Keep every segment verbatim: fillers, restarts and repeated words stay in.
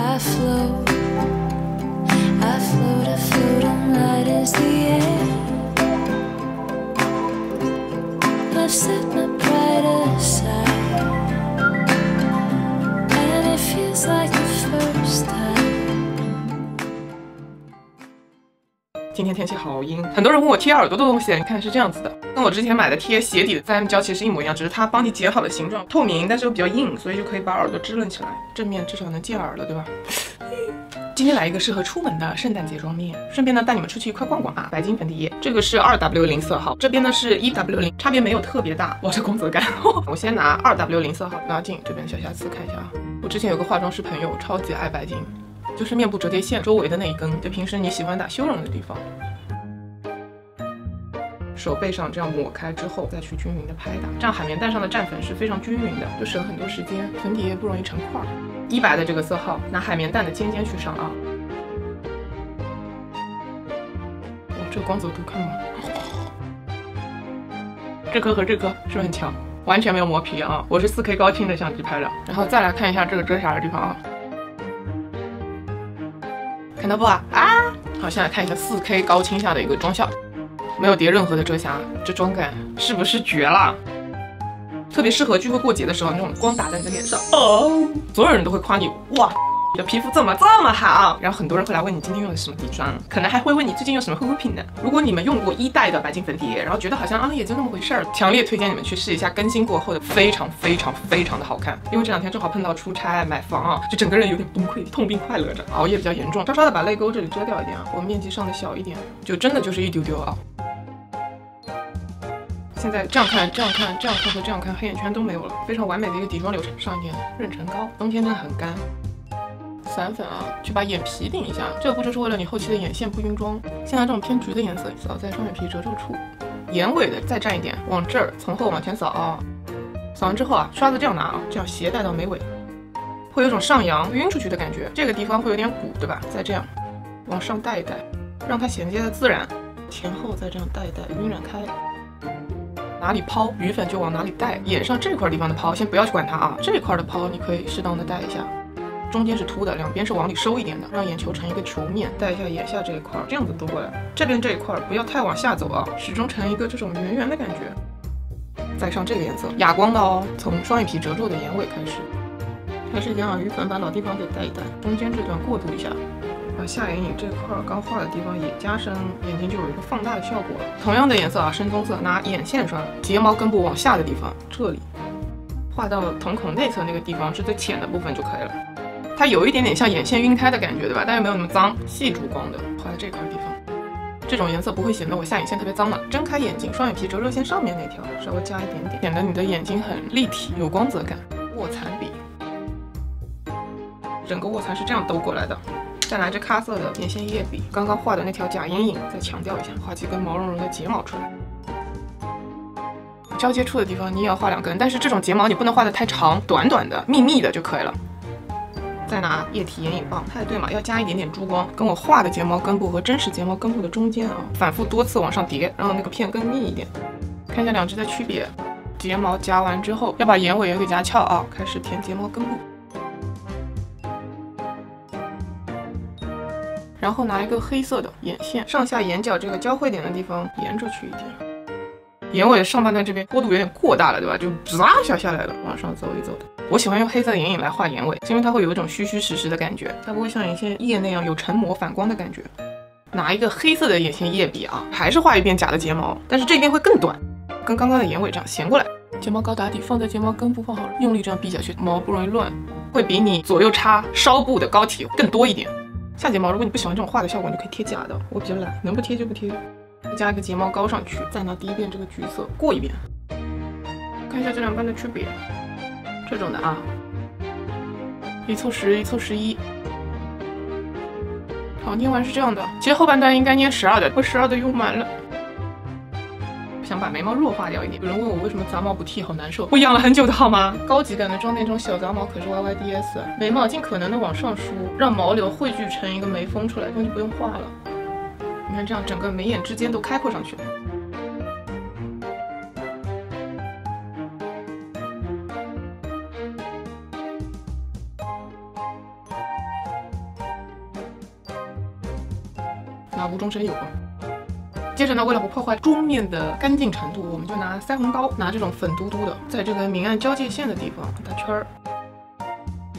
I float, I float, I float on light as the air. I've set my pride aside, and it feels like the first time. 今天天气好阴，很多人问我贴耳朵的东西，你看是这样子的。 跟我之前买的贴鞋底的三 M 胶其实一模一样，只是它帮你截好了形状，透明，但是又比较硬，所以就可以把耳朵支棱起来。正面至少能借耳了，对吧？今天来一个适合出门的圣诞节妆面，顺便呢带你们出去快逛逛啊！白金粉底液，这个是 二 W 零 色号，这边呢是 一 W 零，差别没有特别大。哇，这光泽感！我先拿 二 W 零 色号，拿近这边小瑕疵看一下啊。我之前有个化妆师朋友超级爱白金，就是面部折叠线周围的那一根，就平时你喜欢打修容的地方。 手背上这样抹开之后，再去均匀的拍打，这样海绵蛋上的蘸粉是非常均匀的，就省很多时间，粉底液不容易成块。一白的这个色号，拿海绵蛋的尖尖去上啊。哇，这个光泽度看吗？这颗和这颗是不是很强？完全没有磨皮啊！我是 四 K 高清的相机拍的。然后再来看一下这个遮瑕的地方啊，看到不啊？啊！好，先来看一下 四 K 高清下的一个妆效。 没有叠任何的遮瑕，这妆感是不是绝了？特别适合聚会过节的时候，那种光打在你的脸上，哦，所有人都会夸你，哇，你的皮肤怎么这么好？然后很多人会来问你今天用的什么底妆，可能还会问你最近用什么护肤品呢？如果你们用过一代的白金粉底液，然后觉得好像啊也就那么回事儿，强烈推荐你们去试一下更新过后的，非常非常非常的好看。因为这两天正好碰到出差买房啊，就整个人有点崩溃，痛并快乐着，熬夜比较严重，稍稍的把泪沟这里遮掉一点啊，我面积上的小一点，就真的就是一丢丢啊。 现在这样看，这样看，这样看和这样看，黑眼圈都没有了，非常完美的一个底妆流程。上一点润唇膏，冬天真的很干。散粉啊，去把眼皮顶一下，这个步骤是为了你后期的眼线不晕妆。现在这种偏橘的颜色，扫在双眼皮褶皱处，眼尾的再蘸一点，往这儿从后往前扫啊。扫完之后啊，刷子这样拿啊，这样斜带到眉尾，会有种上扬晕出去的感觉，这个地方会有点鼓，对吧？再这样往上带一带，让它衔接的自然，前后再这样带一带，晕染开。 哪里抛余粉就往哪里带，眼上这块地方的抛先不要去管它啊，这块的抛你可以适当的带一下，中间是凸的，两边是往里收一点的，让眼球成一个球面，带一下眼下这一块，这样子兜过来，这边这一块不要太往下走啊，始终成一个这种圆圆的感觉，再上这个颜色，哑光的哦，从双眼皮褶皱的眼尾开始，还是一样啊，余粉把老地方给带一带，中间这段过渡一下。 把下眼影这块刚画的地方也加深，眼睛就有一个放大的效果。同样的颜色啊，深棕色，拿眼线刷，睫毛根部往下的地方，这里画到瞳孔内侧那个地方是最浅的部分就可以了。它有一点点像眼线晕开的感觉，对吧？但又没有那么脏，细珠光的画在这块地方。这种颜色不会显得我下眼线特别脏了。睁开眼睛，双眼皮折射线上面那条稍微加一点点，显得你的眼睛很立体，有光泽感。卧蚕笔，整个卧蚕是这样兜过来的。 再拿这咖色的眼线液笔，刚刚画的那条假阴影，再强调一下，画几根毛茸茸的睫毛出来。交接处的地方你也要画两根，但是这种睫毛你不能画的太长，短短的、密密的就可以了。再拿液体眼影棒，它也对嘛，要加一点点珠光，跟我画的睫毛根部和真实睫毛根部的中间啊，反复多次往上叠，让那个片更密一点。看一下两只的区别。睫毛夹完之后，要把眼尾也给夹翘啊，开始填睫毛根部。 然后拿一个黑色的眼线，上下眼角这个交汇点的地方沿着去一点，眼尾上半段这边坡度有点过大了，对吧？就啪一下下来了，往上走一走的。我喜欢用黑色眼影来画眼尾，因为它会有一种虚虚实实的感觉，它不会像眼线液那样有沉膜反光的感觉。拿一个黑色的眼线液笔啊，还是画一遍假的睫毛，但是这边会更短，跟刚刚的眼尾这样衔过来。睫毛膏打底，放在睫毛根部放好了，用力这样逼下去，毛不容易乱，会比你左右插梢部的膏体更多一点。 下睫毛，如果你不喜欢这种画的效果，你就可以贴假的。我比较懒，能不贴就不贴。加一个睫毛膏上去，再拿第一遍这个橘色过一遍，看一下这两瓣的区别。这种的啊，一簇十，一簇十一。好，捏完是这样的。其实后半段应该捏十二的，我十二的用完了。想把眉毛弱化掉一点。有人问我为什么杂毛不剃，好难受。我养了很久的好吗？高级感的妆那种小杂毛可是 Y Y D S。眉毛尽可能的往上梳。 让毛流汇聚成一个眉峰出来，那就不用画了。你看这样，整个眉眼之间都开阔上去了。那无中生有啊。接着呢，为了不破坏桌面的干净程度，我们就拿腮红膏，拿这种粉嘟嘟的，在这个明暗交界线的地方打圈儿。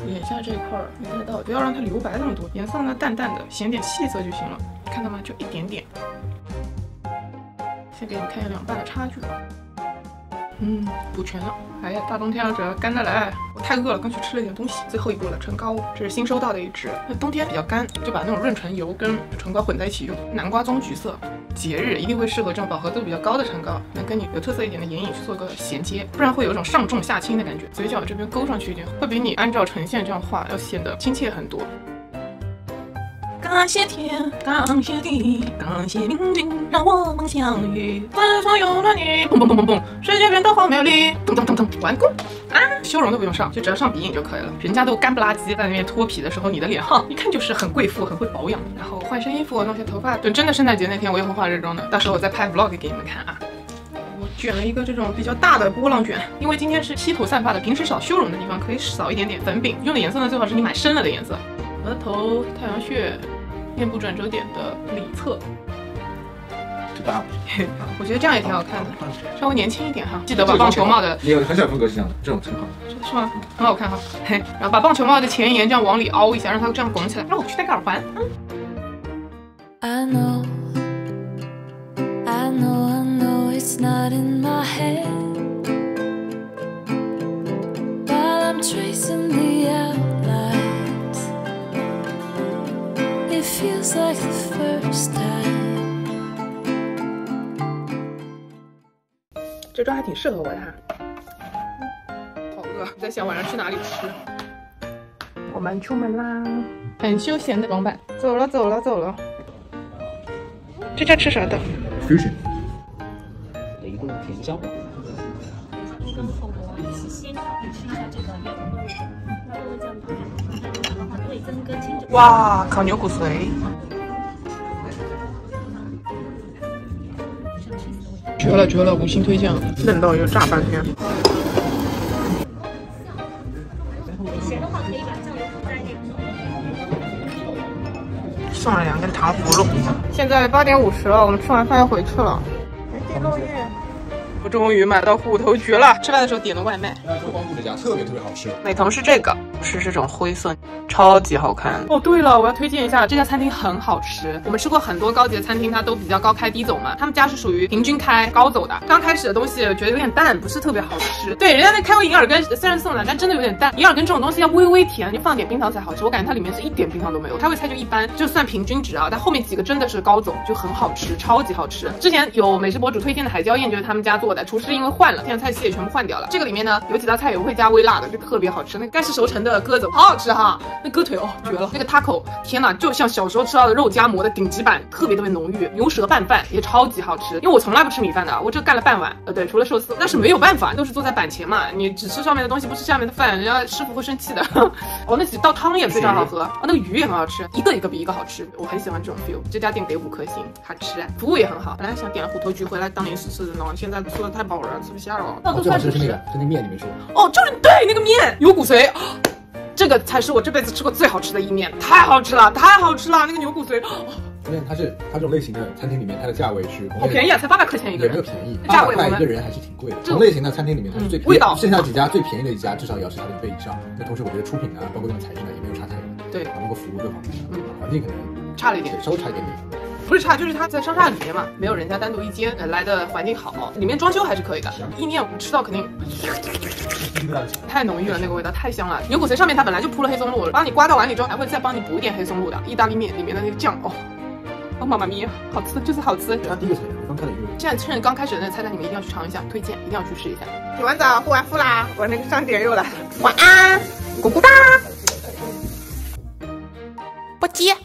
眼下这一块能看得到，不要让它留白那么多，颜色呢淡淡的，显点气色就行了。看到吗？就一点点。先给你看一下两半的差距吧。嗯，补全了。哎呀，大冬天了，只要干得来。我太饿了，刚去吃了点东西。最后一步了，唇膏，这是新收到的一支。那冬天比较干，就把那种润唇油跟唇膏混在一起用。南瓜棕橘色，节日一定会适合这种饱和度比较高的唇膏，能跟你有特色一点的眼影去做个衔接，不然会有一种上重下轻的感觉。嘴角这边勾上去一点，会比你按照唇线这样画要显得亲切很多。感谢天，感谢地，感谢命运让我们相遇。自从有了你，砰砰砰砰砰，世界变得好美丽。噔噔噔噔，完工啊！修容都不用上，就只要上鼻影就可以了。人家都干不拉几在那边脱皮的时候，你的脸哈，一看就是很贵妇，很会保养。然后换身衣服，弄些头发。等真的圣诞节那天，我也会化这妆的，到时候我再拍 vlog 给你们看啊。 卷了一个这种比较大的波浪卷，因为今天是稀土散发的，平时少修容的地方可以少一点点粉饼。用的颜色呢，最好是你买深了的颜色。额头、太阳穴、面部转折点的里侧，这大我觉得这样也挺好看的，稍微年轻一点哈。记得把棒球帽的，你有很小风格是这样的，这种挺好，是吗？很好看哈。嘿，然后把棒球帽的前沿这样往里凹一下，让它这样拱起来。让我去戴个耳环。嗯 It's not in my head While I'm tracing the outlines It feels like the first time 这妆还挺适合我的哈，好饿，在想晚上去哪里吃。我们出门啦，很休闲的装扮。走了走了走了，这家吃啥的 ？Fusion。 甜椒，哇，烤牛骨髓，绝了绝了，五星推荐，嫩到又炸半天。咸的话可以把酱油涂在那个。送了两根糖葫芦。现在八点五十了，我们吃完饭要回去了。人间肉欲。 我终于买到虎头蕨了！吃饭的时候点的外卖，光顾这家特别特别好吃。美瞳是这个，是这种灰色，超级好看。哦，对了，我要推荐一下这家餐厅，很好吃。我们吃过很多高级的餐厅，它都比较高开低走嘛，他们家是属于平均开高走的。刚开始的东西觉得有点淡，不是特别好吃。对，人家那开胃银耳羹虽然送来，但真的有点淡。银耳羹这种东西要微微甜，就放点冰糖才好吃。我感觉它里面是一点冰糖都没有，开胃菜就一般，就算平均值啊。但后面几个真的是高走，就很好吃，超级好吃。之前有美食博主推荐的海椒宴，就是他们家做。 厨师因为换了，现在菜系也全部换掉了。这个里面呢，有几道菜也会加微辣的，就特别好吃。那个、该是熟成的鸽子，好好吃哈！那鸽腿哦，绝了！那个 taco， 天哪，就像小时候吃到的肉夹馍的顶级版，特别特别浓郁。牛舌拌饭也超级好吃，因为我从来不吃米饭的，我这干了半碗。呃，对，除了寿司，那是没有办法，都是坐在板前嘛，你只吃上面的东西，不吃下面的饭，人家师傅会生气的。哦，那几道汤也非常好喝，哦，那个鱼也很好吃，一个一个比一个好吃，我很喜欢这种 feel。这家店给五颗星，好吃，服务也很好。本来想点了虎头菊回来当零食吃的呢，现在。 说的太饱了，吃不下了。那都算是那个，就那面你没说。哦，就是对那个面牛骨髓、哦，这个才是我这辈子吃过最好吃的意面，太好吃了，太好吃了，那个牛骨髓。哦 关键它是它这种类型的餐厅里面，它的价位是好便宜啊，才八百块钱一个人，也没有便宜，价位一个人还是挺贵的。这种类型的餐厅里面它是最味道，剩下几家最便宜的一家至少也要是它的一倍以上。那同时我觉得出品啊，包括那种材质呢也没有差太远。对，包括服务各方面，嗯，环境可能差了一点，稍微差一点点。 不是差，就是它在商厦里面嘛，没有人家单独一间来的环境好，里面装修还是可以的。意面我吃到肯定太浓郁了，那个味道太香了。牛骨髓上面它本来就铺了黑松露，帮你刮到碗里之后还会再帮你补一点黑松露的。意大利面里面的那个酱哦，哦妈妈咪，好吃就是好吃。它第一个菜单刚开的一个，现在趁刚开始的那个菜单你们一定要去尝一下，推荐一定要去试一下。洗完澡护完肤啦，我那个上点肉了，晚安，咕咕哒，不接。